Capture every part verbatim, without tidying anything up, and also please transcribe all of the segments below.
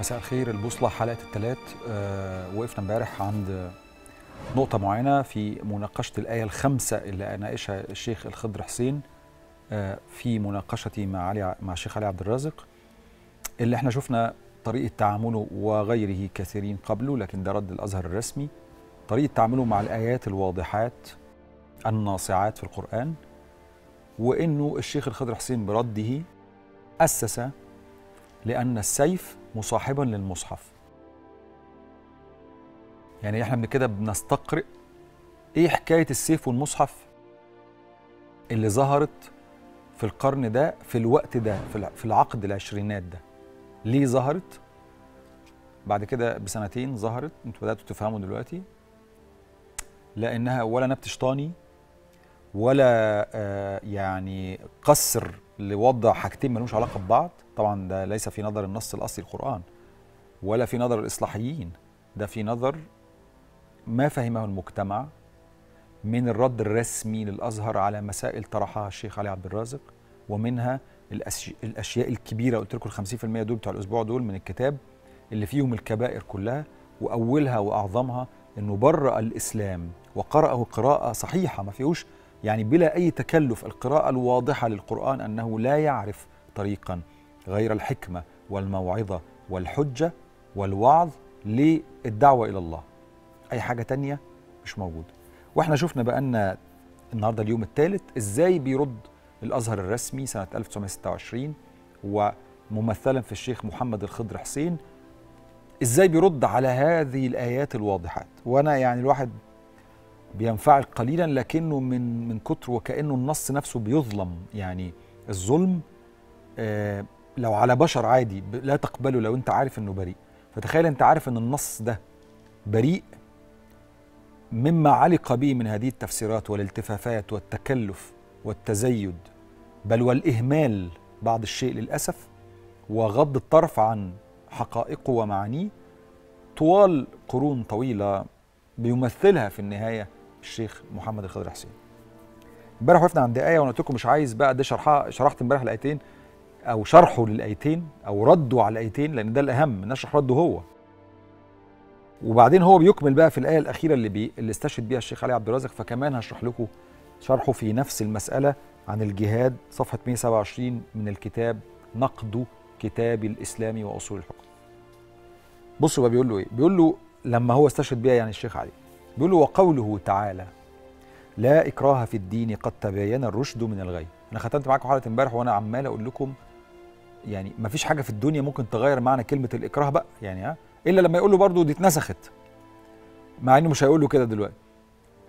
مساء الخير. البوصلة حلقة الثلاث. أه وقفنا امبارح عند نقطة معينة في مناقشة الآية الخامسة اللي ناقشها الشيخ الخضر حسين أه في مناقشتي مع علي مع الشيخ علي عبد الرازق، اللي احنا شفنا طريقة تعامله وغيره كثيرين قبله، لكن ده رد الأزهر الرسمي. طريقة تعامله مع الآيات الواضحات الناصعات في القرآن، وإنه الشيخ الخضر حسين برده أسس لأن السيف مصاحبا للمصحف. يعني احنا من كده بنستقرئ ايه حكاية السيف والمصحف اللي ظهرت في القرن ده، في الوقت ده، في العقد العشرينات ده. ليه ظهرت؟ بعد كده بسنتين ظهرت، انتوا بدأتوا تفهموا دلوقتي، لأنها ولا نبت شيطاني ولا آه يعني قصر لوضع حاجتين ملوش علاقة ببعض. طبعا ده ليس في نظر النص الأصلي القرآن ولا في نظر الإصلاحيين، ده في نظر ما فهمه المجتمع من الرد الرسمي للأزهر على مسائل طرحها الشيخ علي عبد الرازق، ومنها الأشياء الكبيرة. قلت لكم الخمسين في المية دول بتوع الأسبوع دول من الكتاب اللي فيهم الكبائر كلها، وأولها وأعظمها إنه برأ الإسلام وقرأه قراءة صحيحة ما فيهوش يعني بلا أي تكلف، القراءة الواضحة للقرآن أنه لا يعرف طريقاً غير الحكمة والموعظة والحجة والوعظ للدعوة إلى الله. أي حاجة تانية مش موجودة. وإحنا شفنا بأن النهاردة اليوم الثالث إزاي بيرد الأزهر الرسمي سنة ألف وتسعمائة وستة وعشرين وممثلاً في الشيخ محمد الخضر حسين، إزاي بيرد على هذه الآيات الواضحات. وأنا يعني الواحد بينفعل قليلاً، لكنه من من كتر وكأنه النص نفسه بيظلم. يعني الظلم آه لو على بشر عادي لا تقبله لو أنت عارف أنه بريء، فتخيل أنت عارف أن النص ده بريء مما علق به من هذه التفسيرات والالتفافات والتكلف والتزيد، بل والإهمال بعض الشيء للأسف، وغض الطرف عن حقائقه ومعانيه طوال قرون طويلة بيمثلها في النهاية الشيخ محمد الخضر حسين. امبارح وقفنا عند آية وأنا قلت لكم مش عايز بقى ده شرحها، شرحت امبارح الآيتين أو شرحه للآيتين أو رده على الآيتين، لأن ده الأهم، نشرح رده هو. وبعدين هو بيكمل بقى في الآية الأخيرة اللي بي اللي استشهد بيها الشيخ علي عبد الرازق، فكمان هشرح لكم شرحه في نفس المسألة عن الجهاد، صفحة مائة وسبعة وعشرين من الكتاب نقد كتاب الإسلام وأصول الحكم. بصوا بقى بيقول له إيه؟ بيقول له لما هو استشهد بيها يعني الشيخ علي، بيقول له وقوله تعالى لا إكراه في الدين قد تبين الرشد من الغي. أنا ختمت معاكم حلقة امبارح وأنا عمال أقول لكم يعني ما فيش حاجة في الدنيا ممكن تغير معنى كلمة الإكراه بقى، يعني ها إلا لما يقول له برضه دي اتنسخت، مع إنه مش هيقول له كده دلوقتي.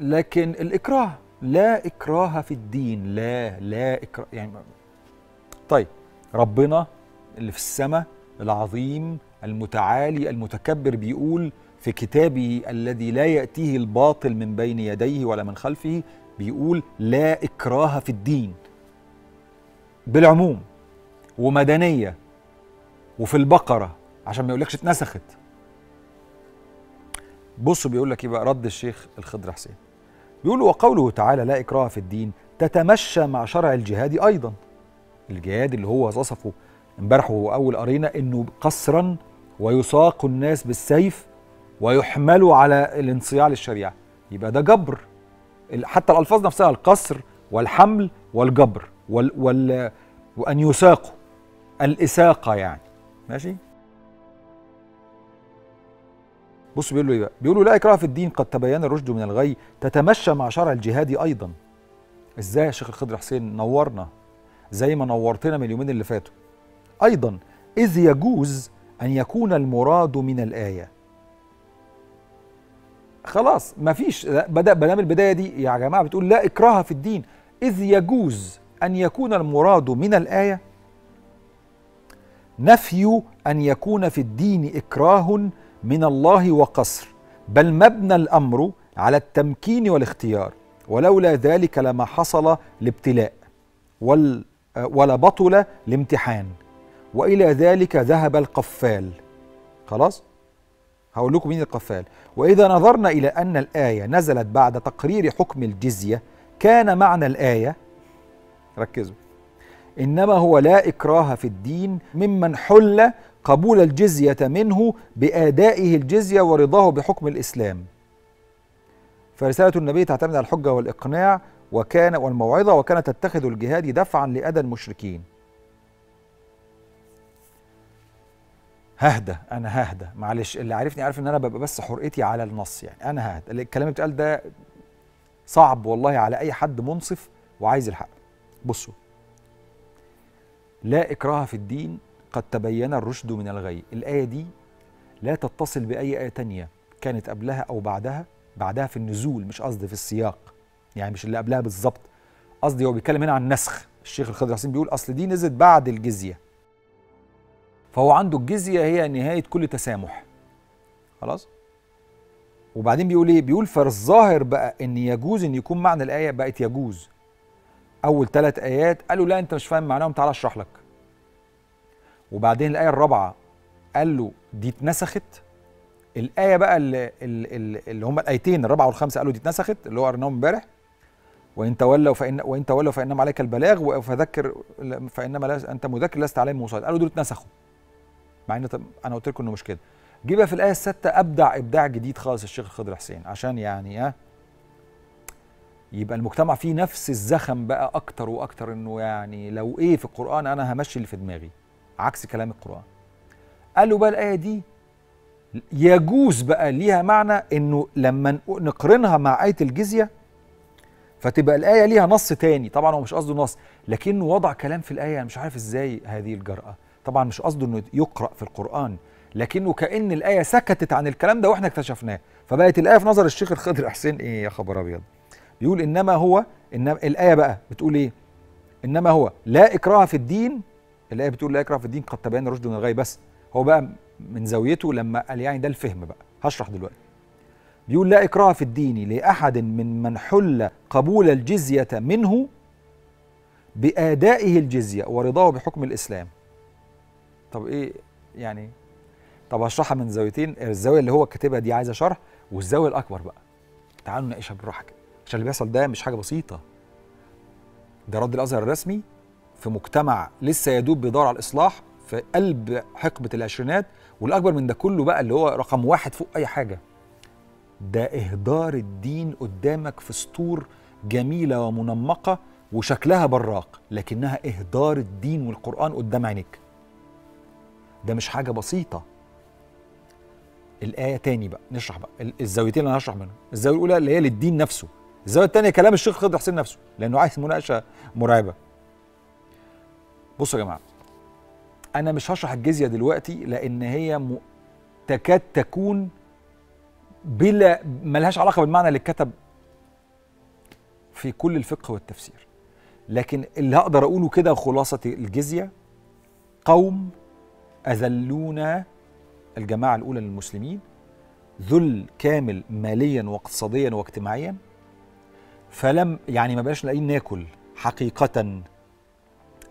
لكن الإكراه، لا إكراه في الدين، لا لا إكراه يعني. طيب ربنا اللي في السماء العظيم المتعالي المتكبر بيقول في كتابه الذي لا يأتيه الباطل من بين يديه ولا من خلفه، بيقول لا إكراه في الدين بالعموم، ومدنية، وفي البقرة، عشان ما يقولكش اتنسخت. بصوا بيقول لك ايه بقى رد الشيخ الخضر حسين. بيقول وقوله تعالى لا إكراه في الدين تتمشى مع شرع الجهاد أيضا. الجهاد اللي هو وصفه امبارح وأول قرينا إنه قسرا ويساق الناس بالسيف ويحملوا على الانصياع للشريعة، يبقى ده جبر. حتى الألفاظ نفسها القسر والحمل والجبر وال وال وأن يساقوا، الإساقة يعني، ماشي؟ بصوا بيقولوا إيه بقى؟ بيقولوا لا إكراه في الدين قد تبين الرشد من الغي تتمشى مع شرع الجهادي أيضا. إزاي يا شيخ الخضر حسين؟ نورنا زي ما نورتنا من اليومين اللي فاتوا. أيضا إذ يجوز أن يكون المراد من الآية. خلاص مفيش، بدأ بنام البداية دي يا جماعة بتقول لا إكراه في الدين، إذ يجوز أن يكون المراد من الآية نفي أن يكون في الدين إكراه من الله وقصر، بل مبنى الأمر على التمكين والاختيار، ولولا ذلك لما حصل الابتلاء ولبطل الامتحان، وإلى ذلك ذهب القفال. خلاص؟ هقول لكم مين القفال. وإذا نظرنا إلى أن الآية نزلت بعد تقرير حكم الجزية، كان معنى الآية، ركزوا، إنما هو لا إكراه في الدين ممن حل قبول الجزية منه بأدائه الجزية ورضاه بحكم الإسلام. فرسالة النبي تعتمد على الحجة والإقناع وكان والموعظة، وكانت تتخذ الجهاد دفعا لأذى المشركين. ههدى، أنا ههدى، معلش اللي عارفني عارف إن أنا ببقى بس حرقتي على النص، يعني أنا ههدى، الكلام اللي بيتقال ده صعب والله على أي حد منصف وعايز الحق. بصوا، لا إكراه في الدين، قد تبين الرشد من الغي. الآية دي لا تتصل بأي آية تانية كانت قبلها أو بعدها، بعدها في النزول، مش قصدي في السياق، يعني مش اللي قبلها بالظبط، قصدي هو بيتكلم هنا عن نسخ. الشيخ الخضر حسين بيقول أصل دي نزلت بعد الجزية، فهو عنده الجزية هي نهاية كل تسامح، خلاص. وبعدين بيقول إيه؟ بيقول فالظاهر بقى إن يجوز إن يكون معنى الآية بقت يجوز. أول ثلاث آيات قالوا لا أنت مش فاهم معناهم، تعالى أشرح لك. وبعدين الآية الرابعة قال له دي اتنسخت. الآية بقى اللي, اللي هم الآيتين الرابعة والخامسة قالوا دي اتنسخت، اللي هو قريناهم امبارح، وإن تولوا فإن وإن تولوا فإنما عليك البلاغ، فذكر فإنما أنت مذكر لست عليهم مسيطر، قالوا دول اتنسخوا. مع إن أنا قلت لكم إنه مش كده. جه بقى في الآية السادسة أبدع إبداع جديد خالص الشيخ الخضر حسين، عشان يعني ها يبقى المجتمع فيه نفس الزخم بقى أكتر وأكتر، إنه يعني لو إيه في القرآن أنا همشي اللي في دماغي عكس كلام القرآن. قال له بقى الآية دي يجوز بقى ليها معنى إنه لما نقرنها مع آية الجزية فتبقى الآية ليها نص تاني. طبعا هو مش قصده نص، لكنه وضع كلام في الآية أنا مش عارف إزاي هذه الجرأة. طبعا مش قصده إنه يقرأ في القرآن، لكنه كأن الآية سكتت عن الكلام ده وإحنا اكتشفناه، فبقت الآية في نظر الشيخ الخضر حسين إيه يا خبر أبيض. بيقول إنما هو إنما الآية بقى بتقول إيه؟ إنما هو لا إكراه في الدين. الآية بتقول لا إكراه في الدين قد تبين الرشد من الغي، بس هو بقى من زاويته لما قال يعني ده الفهم بقى، هشرح دلوقتي. بيقول لا إكراه في الدين لأحد من من حل قبول الجزية منه بآدائه الجزية ورضاه بحكم الإسلام. طب إيه يعني؟ طب هشرحها من زاويتين، الزاوية اللي هو كاتبها دي عايزة شرح، والزاوية الأكبر بقى تعالوا نناقشها بالراحة كده، عشان اللي بيحصل ده مش حاجة بسيطة. ده رد الأزهر الرسمي في مجتمع لسه يدوب بيدور على الإصلاح في قلب حقبة العشرينات، والأكبر من ده كله بقى اللي هو رقم واحد فوق أي حاجة، ده إهدار الدين قدامك في سطور جميلة ومنمقة وشكلها براق، لكنها إهدار الدين والقرآن قدام عينيك. ده مش حاجة بسيطة. الآية تاني بقى نشرح بقى الزاويتين اللي أنا هشرح منهم، الزاوية الأولى اللي هي للدين نفسه، الزاوية التانية كلام الشيخ الخضر حسين نفسه، لأنه عايز مناقشة مرعبة. بصوا يا جماعة، أنا مش هشرح الجزية دلوقتي لأن هي م... تكاد تكون بلا ملهاش علاقة بالمعنى اللي اتكتب في كل الفقه والتفسير، لكن اللي هقدر أقوله كده خلاصة الجزية: قوم أذلونا، الجماعة الأولى للمسلمين، ذل كامل ماليا واقتصاديا واجتماعيا، فلم يعني ما بقاش لاقيين ناكل حقيقة.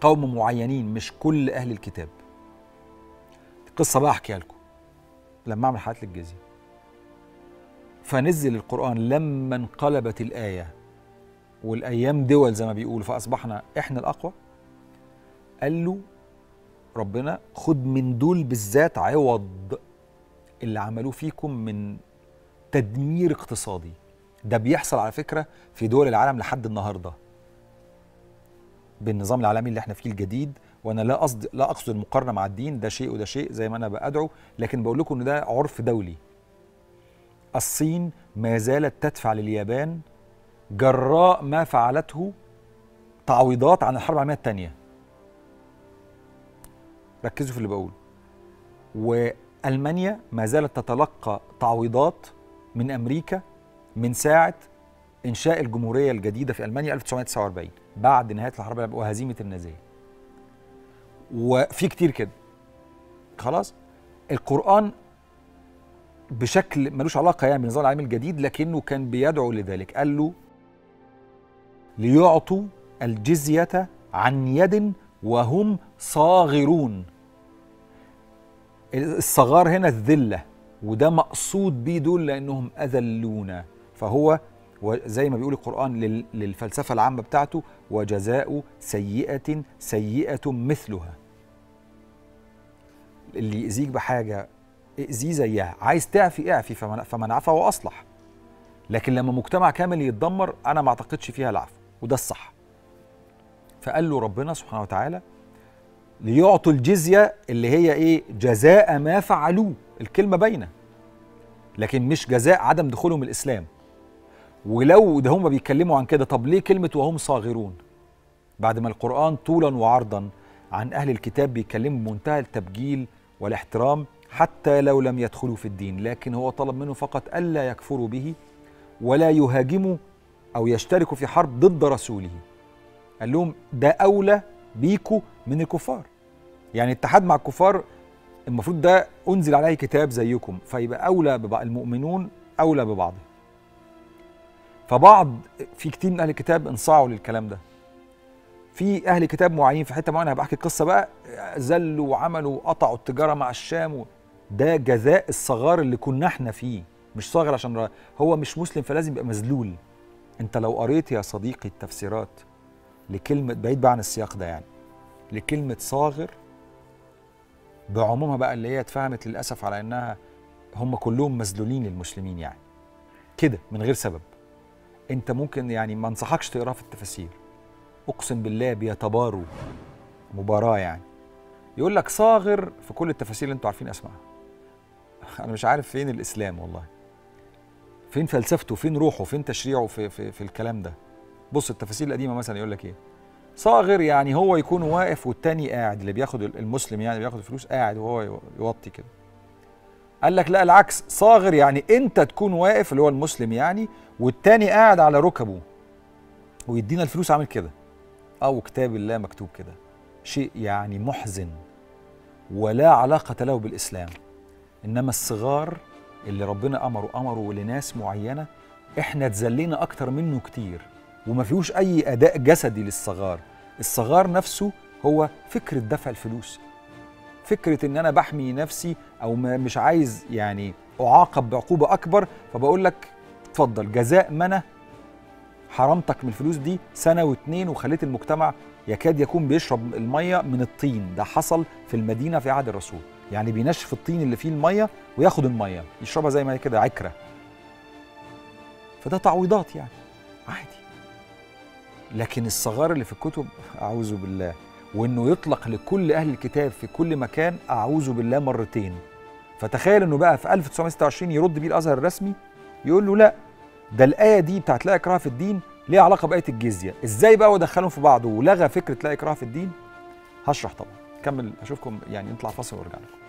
قوم معينين مش كل أهل الكتاب. القصة بقى أحكيها لكم لما أعمل حلقة الجزية. فنزل القرآن لما انقلبت الآية والأيام دول زي ما بيقولوا، فأصبحنا إحنا الأقوى. قال له ربنا خد من دول بالذات عوض اللي عملوه فيكم من تدمير اقتصادي. ده بيحصل على فكرة في دول العالم لحد النهاردة بالنظام العالمي اللي احنا فيه الجديد، وانا لا قصد لا اقصد المقارنه مع الدين، ده شيء وده شيء زي ما انا بادعو، لكن بقول لكم ان ده عرف دولي. الصين ما زالت تدفع لليابان جراء ما فعلته تعويضات عن الحرب العالميه الثانيه. ركزوا في اللي بقوله. والمانيا ما زالت تتلقى تعويضات من امريكا من ساعه انشاء الجمهوريه الجديده في المانيا ألف وتسعمائة وتسعة وأربعين بعد نهايه الحرب العالميه وهزيمه النازيه. وفي كتير كده. خلاص؟ القرآن بشكل ملوش علاقه يعني بالنظام العالمي الجديد، لكنه كان بيدعو لذلك. قال له ليعطوا الجزيه عن يد وهم صاغرون. الصغار هنا الذله، وده مقصود بيه دول لانهم اذلونا. فهو وزي ما بيقول القرآن للفلسفة العامة بتاعته: وجزاء سيئة سيئة مثلها. اللي يأذيك بحاجة ائذيه زيها، عايز تعفي اعفي فمن, فمن عفى وأصلح. لكن لما مجتمع كامل يتدمر أنا ما أعتقدش فيها العفو، وده الصح. فقال له ربنا سبحانه وتعالى ليعطوا الجزية اللي هي إيه؟ جزاء ما فعلوه، الكلمة باينة. لكن مش جزاء عدم دخولهم الإسلام. ولو ده هم بيتكلموا عن كده، طب ليه كلمة وهم صاغرون؟ بعد ما القرآن طولا وعرضا عن أهل الكتاب بيتكلموا بمنتهى التبجيل والاحترام حتى لو لم يدخلوا في الدين، لكن هو طلب منه فقط ألا يكفروا به ولا يهاجموا أو يشتركوا في حرب ضد رسوله. قال لهم ده أولى بيكوا من الكفار، يعني الاتحاد مع الكفار المفروض ده أنزل عليه كتاب زيكم، فيبقى أولى ببعض، المؤمنون أولى ببعض. فبعض في كتير من أهل الكتاب انصاعوا للكلام ده، في أهل كتاب معينين في حتة معينة هبقى أحكي القصة بقى، زلوا وعملوا وقطعوا التجارة مع الشام و... ده جزاء الصغار اللي كنا احنا فيه. مش صاغر عشان رأ... هو مش مسلم فلازم يبقى مذلول. أنت لو قريت يا صديقي التفسيرات لكلمة، بعيد بقى عن السياق ده يعني، لكلمة صاغر بعمومها بقى اللي هي اتفهمت للأسف على أنها هم كلهم مذلولين للمسلمين يعني كده من غير سبب. أنت ممكن يعني ما أنصحكش تقراه في التفاسير، أقسم بالله بيتباروا مباراة يعني. يقول لك صاغر في كل التفاسير اللي أنتوا عارفين أسمعها. أنا مش عارف فين الإسلام والله، فين فلسفته، فين روحه، فين تشريعه في, في, في الكلام ده. بص التفاسير القديمة مثلا يقول لك إيه؟ صاغر يعني هو يكون واقف والتاني قاعد، اللي بياخد المسلم يعني بياخد الفلوس قاعد وهو يوطي كده. قال لك لا العكس، صاغر يعني أنت تكون واقف اللي هو المسلم يعني والتاني قاعد على ركبه ويدينا الفلوس عامل كده. أو كتاب الله مكتوب كده، شيء يعني محزن ولا علاقة له بالإسلام. إنما الصغار اللي ربنا أمره أمره لناس معينة، إحنا اتذلينا أكتر منه كتير وما فيهوش أي أداء جسدي للصغار. الصغار نفسه هو فكرة دفع الفلوس، فكرة إن أنا بحمي نفسي أو مش عايز يعني أعاقب بعقوبة أكبر، فبقول لك اتفضل جزاء منى حرمتك من الفلوس دي سنة واتنين وخليت المجتمع يكاد يكون بيشرب المية من الطين. ده حصل في المدينة في عهد الرسول، يعني بينشف الطين اللي فيه المية وياخد المية يشربها زي ما هي كده عكرة. فده تعويضات يعني عادي. لكن الصغار اللي في الكتب أعوذ بالله، وإنه يطلق لكل أهل الكتاب في كل مكان أعوذ بالله مرتين. فتخيل إنه بقى في ألف وتسعمية وستة وعشرين يرد بيه الأزهر الرسمي يقول له لأ ده الآية دي بتاعت لا إكراه في الدين ليها علاقة بآية الجزية. إزاي بقى ودخلهم في بعض ولغى فكرة لا إكراه في الدين؟ هشرح طبعا. كمل أشوفكم يعني، نطلع فاصل وارجع لكم.